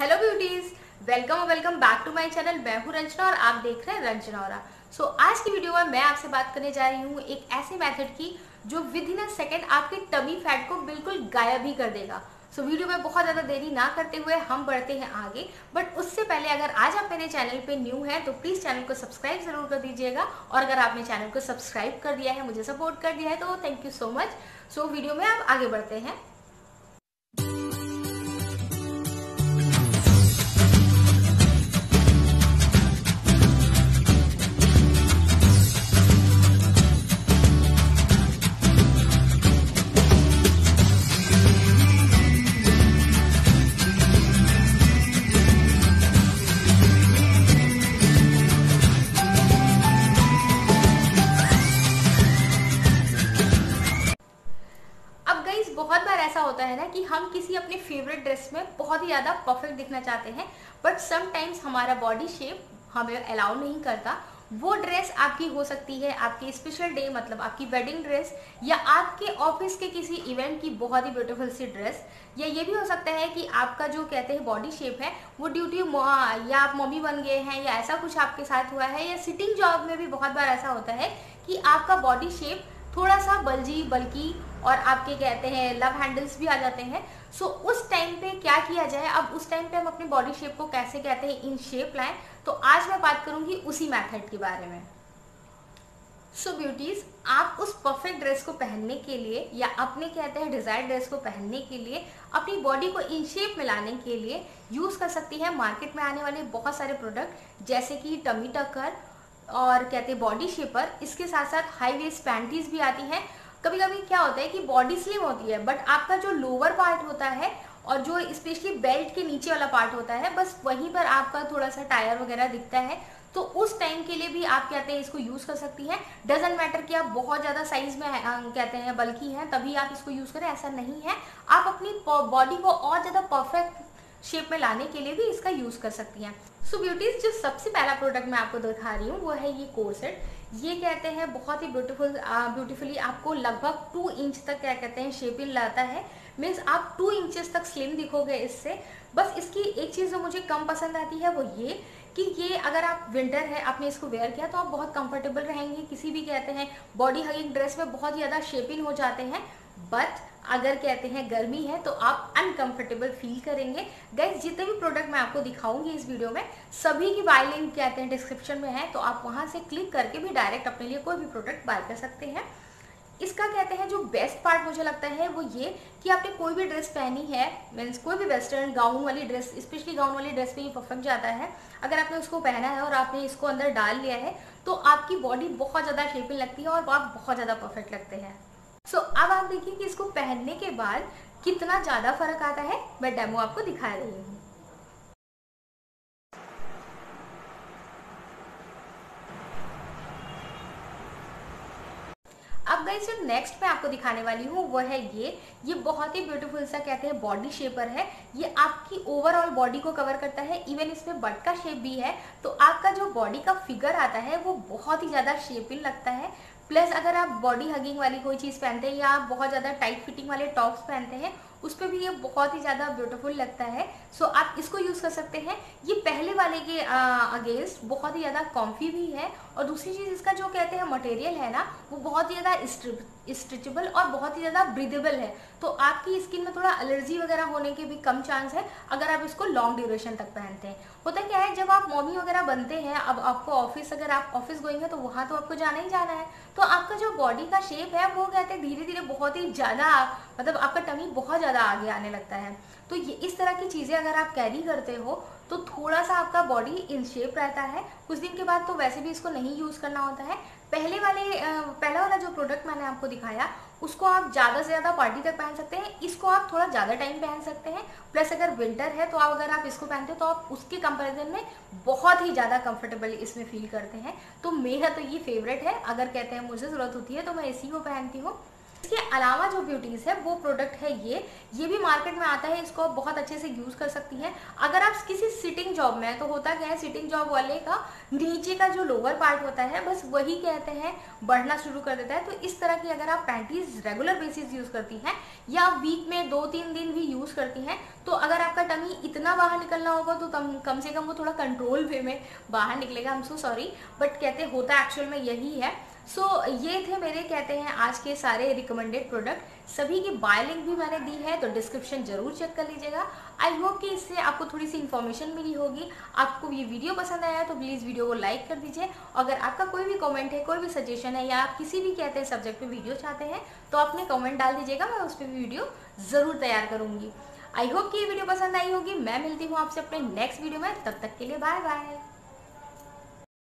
Hello beauties, welcome back to my channel. मैं हूँ रंजना और आप देख रहे हैं रंजनौरा। सो आज की वीडियो में मैं आपसे बात करने जा रही हूँ एक ऐसे मेथड की जो विद इन अ सेकेंड आपके टमी फैट को बिल्कुल गायब ही कर देगा। सो वीडियो में बहुत ज़्यादा देरी ना करते हुए हम बढ़ते हैं आगे। बट उससे पहले अगर आज आप मेरे चैनल पे न्यू हैं तो प्लीज़ चैनल को सब्सक्राइब ज़रूर कर दीजिएगा, और अगर आपने चैनल को सब्सक्राइब कर दिया है, मुझे सपोर्ट कर दिया है, तो thank you so much. So video में आप आगे बढ़ते हैं। बहुत बार ऐसा होता है ना कि हम किसी अपने फेवरेट ड्रेस में बहुत ही ज़्यादा परफेक्ट दिखना चाहते हैं, बट समटाइम्स हमारा बॉडी शेप हमें अलाउ नहीं करता। वो ड्रेस आपकी हो सकती है आपके स्पेशल डे, मतलब आपकी वेडिंग ड्रेस, या आपके ऑफिस के किसी इवेंट की बहुत ही ब्यूटीफुल सी ड्रेस, या ये भी हो सकता है कि आपका जो कहते हैं बॉडी शेप है वो ड्यू टू या आप मम्मी बन गए हैं या ऐसा कुछ आपके साथ हुआ है, या सिटिंग जॉब में भी बहुत बार ऐसा होता है कि आपका बॉडी शेप थोड़ा सा बल्कि और आपके कहते हैं लव हैंडल्स भी आ जाते हैं। सो उस टाइम पे क्या किया जाए, अब उस टाइम पे हम अपने बॉडी शेप को कैसे कहते हैं इन शेप लाएं, तो आज मैं बात करूंगी उसी मेथड के बारे में। सो ब्यूटीज, आप उस परफेक्ट ड्रेस को पहनने के लिए या अपने कहते हैं डिजायर्ड ड्रेस को पहनने के लिए, अपनी बॉडी को इन शेप में लाने के लिए यूज़ कर सकती है मार्केट में आने वाले बहुत सारे प्रोडक्ट, जैसे कि टमी टकर और कहते हैं बॉडी शेपर। इसके साथ साथ हाई वेस्ट पैंटीज भी आती हैं। कभी कभी क्या होता है कि बॉडी स्लिम होती है, बट आपका जो लोअर पार्ट होता है और जो स्पेशली बेल्ट के नीचे वाला पार्ट होता है, बस वहीं पर आपका थोड़ा सा टायर वगैरह दिखता है, तो उस टाइम के लिए भी आप कहते हैं इसको यूज़ कर सकती हैं। डजेंट मैटर कि आप बहुत ज़्यादा साइज में कहते हैं बल्कि हैं तभी आप इसको यूज़ करें, ऐसा नहीं है। आप अपनी बॉडी को और ज़्यादा परफेक्ट शेप में लाने के लिए भी इसका यूज़ कर सकती हैं। सो ब्यूटीज, जो सबसे पहला प्रोडक्ट मैं आपको दिखा रही हूँ वो है ये कोर्सेट। ये कहते हैं बहुत ही ब्यूटीफुली आपको लगभग 2 इंच तक क्या कहते हैं शेप इन लाता है। मीन्स आप 2 इंचेस तक स्लिम दिखोगे इससे। बस इसकी एक चीज़ जो मुझे कम पसंद आती है वो ये कि ये अगर आप विंटर है आपने इसको वेयर किया तो आप बहुत कंफर्टेबल रहेंगे, किसी भी कहते हैं बॉडी हगिंग ड्रेस में बहुत ज़्यादा शेपिंग हो जाते हैं। बट अगर कहते हैं गर्मी है तो आप अनकंफर्टेबल फील करेंगे। गाइस, जितने भी प्रोडक्ट मैं आपको दिखाऊंगी इस वीडियो में सभी की बाय लिंक कहते हैं डिस्क्रिप्शन में है, तो आप वहां से क्लिक करके भी डायरेक्ट अपने लिए कोई भी प्रोडक्ट बाय कर सकते हैं। इसका कहते हैं जो बेस्ट पार्ट मुझे लगता है वो ये कि आपने कोई भी ड्रेस पहनी है, मीन्स कोई भी वेस्टर्न गाउन वाली ड्रेस, स्पेशली गाउन वाली ड्रेस पे ये परफेक्ट जाता है। अगर आपने उसको पहना है और आपने इसको अंदर डाल लिया है तो आपकी बॉडी बहुत ज़्यादा शेपिंग लगती है और आप बहुत ज़्यादा परफेक्ट लगते हैं। अब आप देखिए कि इसको पहनने के बाद कितना ज़्यादा फर्क आता है। मैं डेमो आपको दिखा रही हूँ। अब गाइस, जो नेक्स्ट मैं आपको दिखाने वाली हूँ वो है ये बहुत ही ब्यूटीफुल सा कहते हैं बॉडी शेपर है। ये आपकी ओवरऑल बॉडी को कवर करता है, इवन इसमें बट का शेप भी है, तो आपका जो बॉडी का फिगर आता है वो बहुत ही ज़्यादा शेपिंग लगता है। प्लस अगर आप बॉडी हगिंग वाली कोई चीज़ पहनते हैं या आप बहुत ज़्यादा टाइट फिटिंग वाले टॉप्स पहनते हैं उस पर भी ये बहुत ही ज़्यादा ब्यूटीफुल लगता है। सो आप इसको यूज़ कर सकते हैं। ये पहले वाले के अगेंस्ट बहुत ही ज़्यादा कॉम्फी भी है, और दूसरी चीज़ इसका जो कहते हैं मटेरियल है ना वो बहुत ही ज़्यादा स्ट्रेचेबल और बहुत ही ज़्यादा ब्रीदेबल है, तो आपकी स्किन में थोड़ा एलर्जी वगैरह होने के भी कम चांस है अगर आप इसको लॉन्ग ड्यूरेशन तक पहनते हैं। होता क्या है, जब आप मॉमी वगैरह बनते हैं, अब आपको ऑफिस, अगर आप ऑफिस गोइंग है तो वहाँ तो आपको जाना ही जाना है, तो आपका जो बॉडी का शेप है वो कहते हैं धीरे धीरे बहुत ही ज़्यादा, मतलब आपका टमी बहुत ज़्यादा आगे आने लगता है। तो ये इस तरह की चीज़ें अगर आप कैरी करते हो तो थोड़ा सा आपका बॉडी इन शेप रहता है। कुछ दिन के बाद तो वैसे भी इसको नहीं यूज़ करना होता है। पहला वाला जो प्रोडक्ट मैंने आपको दिखाया उसको आप ज़्यादा से ज़्यादा पार्टी तक पहन सकते हैं, इसको आप थोड़ा ज़्यादा टाइम पहन सकते हैं। प्लस अगर विंटर है तो आप अगर आप इसको पहनते हो तो आप उसके कंपैरिजन में बहुत ही ज़्यादा कंफर्टेबल इसमें फील करते हैं। तो मेरा तो ये फेवरेट है, अगर कहते हैं मुझे ज़रूरत होती है तो मैं इसी को पहनती हूँ। इसके अलावा जो ब्यूटीज़ है वो प्रोडक्ट है ये भी मार्केट में आता है, इसको बहुत अच्छे से यूज़ कर सकती हैं। अगर आप किसी सिटिंग जॉब में, तो होता क्या है सिटिंग जॉब वाले का नीचे का जो लोअर पार्ट होता है बस वही कहते हैं बढ़ना शुरू कर देता है, तो इस तरह की अगर आप पैंटीज रेगुलर बेसिस यूज़ करती हैं या वीक में 2-3 दिन भी यूज़ करती हैं, तो अगर आपका टमी इतना बाहर निकलना होगा तो कम से कम वो थोड़ा कंट्रोल वे में बाहर निकलेगा। I am so sorry, but कहते होता एक्चुअल में यही है। सो ये थे मेरे कहते हैं आज के सारे रिकमेंडेड प्रोडक्ट, सभी की बाय लिंक भी मैंने दी है, तो डिस्क्रिप्शन जरूर चेक कर लीजिएगा। आई होप कि इससे आपको थोड़ी सी इन्फॉर्मेशन मिली होगी। आपको ये वीडियो पसंद आया तो प्लीज़ वीडियो को लाइक कर दीजिए। अगर आपका कोई भी कमेंट है, कोई भी सजेशन है, या आप किसी भी कहते हैं सब्जेक्ट पे वीडियो चाहते हैं तो आपने कमेंट डाल दीजिएगा, मैं उस पर भी वीडियो ज़रूर तैयार करूँगी। आई होप कि ये वीडियो पसंद आई होगी। मैं मिलती हूँ आपसे अपने नेक्स्ट वीडियो में, तब तक के लिए बाय बाय।